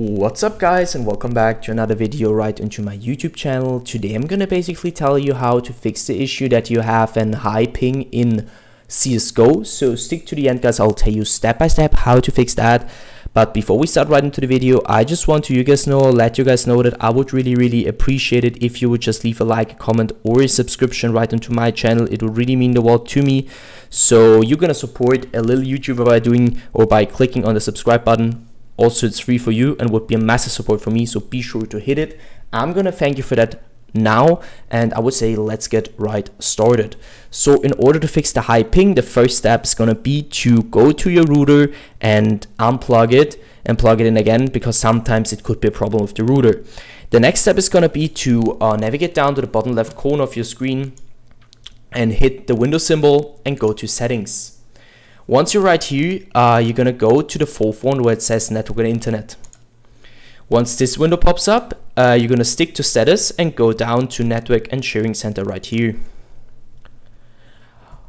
What's up guys, and welcome back to another video right into my YouTube channel. Today I'm gonna basically tell you how to fix the issue that you have an high ping in CSGO. So stick to the end guys, I'll tell you step by step how to fix that. But before we start right into the video, I just want to let you guys know that I would really appreciate it if you would just leave a like, a comment or a subscription right into my channel. It would really mean the world to me. So you're gonna support a little YouTuber by clicking on the subscribe button. Also, it's free for you and would be a massive support for me, so be sure to hit it. I'm gonna thank you for that now, and I would say let's get right started. So in order to fix the high ping, the first step is gonna be to go to your router and unplug it and plug it in again, because sometimes it could be a problem with the router. The next step is gonna be to navigate down to the bottom left corner of your screen and hit the Windows symbol and go to Settings. Once you're right here, you're gonna go to the fourth one where it says Network and Internet. Once this window pops up, you're gonna stick to Status and go down to Network and Sharing Center right here.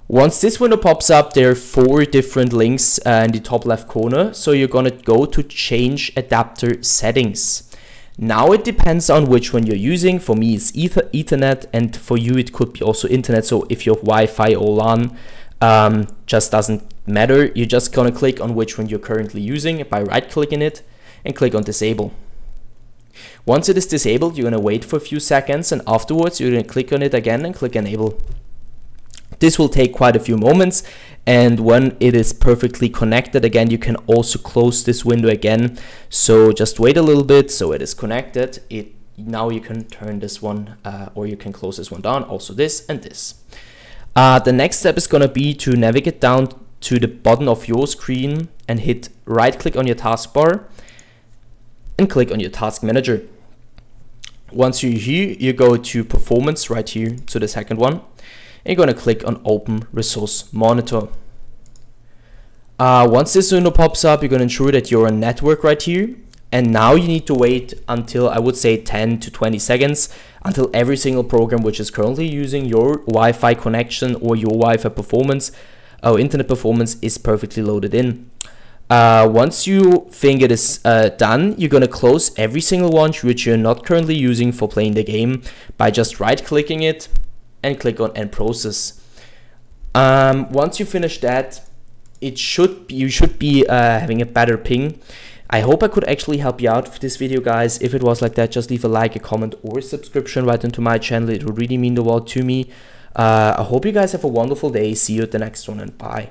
Once this window pops up, there are four different links in the top left corner. So you're gonna go to Change Adapter Settings. Now it depends on which one you're using. For me, it's Ethernet, and for you, it could be also Internet. So if you have Wi-Fi or LAN, just doesn't matter. You're just gonna click on which one you're currently using by right clicking it and click on disable. Once it is disabled, you're gonna wait for a few seconds, and afterwards you're gonna click on it again and click enable. This will take quite a few moments, and when it is perfectly connected again, you can also close this window again. So just wait a little bit so it is connected. Now you can turn this one or you can close this one down, also this and this. The next step is going to be to navigate down to the bottom of your screen and hit right click on your taskbar and click on your task manager. Once you're here, you go to performance right here, to the second one, and you're going to click on open resource monitor. Once this window pops up, you're going to ensure that you're on network right here. And now you need to wait until, I would say, 10 to 20 seconds until every single program which is currently using your Wi-Fi connection or your Wi-Fi performance or internet performance is perfectly loaded in. Once you think it is done, you're going to close every single one which you're not currently using for playing the game by just right-clicking it and click on End Process. Once you finish that, you should be having a better ping. I hope I could actually help you out with this video, guys. If it was like that, just leave a like, a comment, or a subscription right into my channel. It would really mean the world to me. I hope you guys have a wonderful day. See you at the next one, and bye.